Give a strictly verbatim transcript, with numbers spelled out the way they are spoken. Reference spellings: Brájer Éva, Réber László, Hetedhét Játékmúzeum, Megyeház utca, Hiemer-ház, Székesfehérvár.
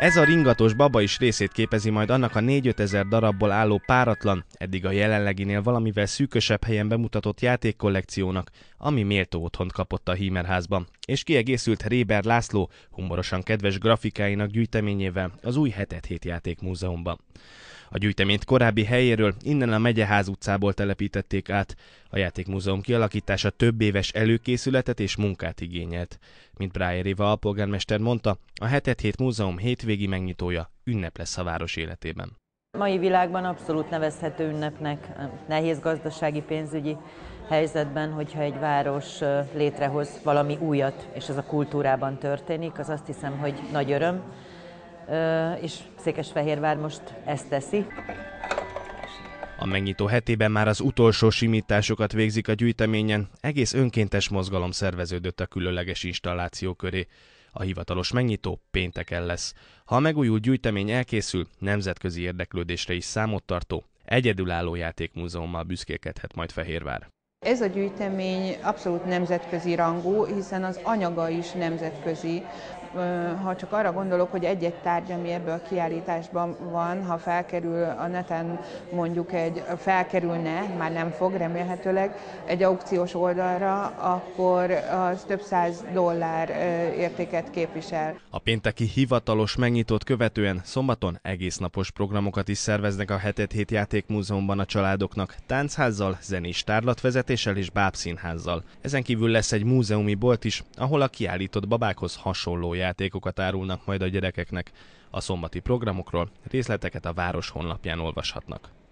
Ez a ringatos baba is részét képezi majd annak a négy-ötezer darabból álló páratlan, eddig a jelenleginél valamivel szűkösebb helyen bemutatott játékkollekciónak, ami méltó otthont kapott a Hiemer-házban, és kiegészült Réber László humorosan kedves grafikáinak gyűjteményével az új Hetedhét Játékmúzeumban. A gyűjteményt korábbi helyéről, innen a Megyeház utcából telepítették át. A játékmúzeum kialakítása több éves előkészületet és munkát igényelt. Mint Brájer Éva alpolgármester mondta, a Hetedhét Múzeum hétvégi megnyitója ünnep lesz a város életében. A mai világban abszolút nevezhető ünnepnek, nehéz gazdasági, pénzügyi helyzetben, hogyha egy város létrehoz valami újat, és ez a kultúrában történik, az azt hiszem, hogy nagy öröm. És Székesfehérvár most ezt teszi. A megnyitó hetében már az utolsó simításokat végzik a gyűjteményen, egész önkéntes mozgalom szerveződött a különleges installáció köré. A hivatalos megnyitó pénteken lesz. Ha a megújult gyűjtemény elkészül, nemzetközi érdeklődésre is számot tartó, egyedülálló játékmúzeummal büszkélkedhet majd Fehérvár. Ez a gyűjtemény abszolút nemzetközi rangú, hiszen az anyaga is nemzetközi. Ha csak arra gondolok, hogy egy-egy tárgy, ami ebből a kiállításban van, ha felkerül a neten, mondjuk egy, felkerülne, már nem fog remélhetőleg, egy aukciós oldalra, akkor az több száz dollár értéket képvisel. A pénteki hivatalos megnyitót követően szombaton egésznapos programokat is szerveznek a Hetedhét Játékmúzeumban a családoknak, táncházzal, zenés tárlatvezetéssel és bábszínházzal. Ezen kívül lesz egy múzeumi bolt is, ahol a kiállított babákhoz hasonló játékokat árulnak majd a gyerekeknek. A szombati programokról részleteket a város honlapján olvashatnak.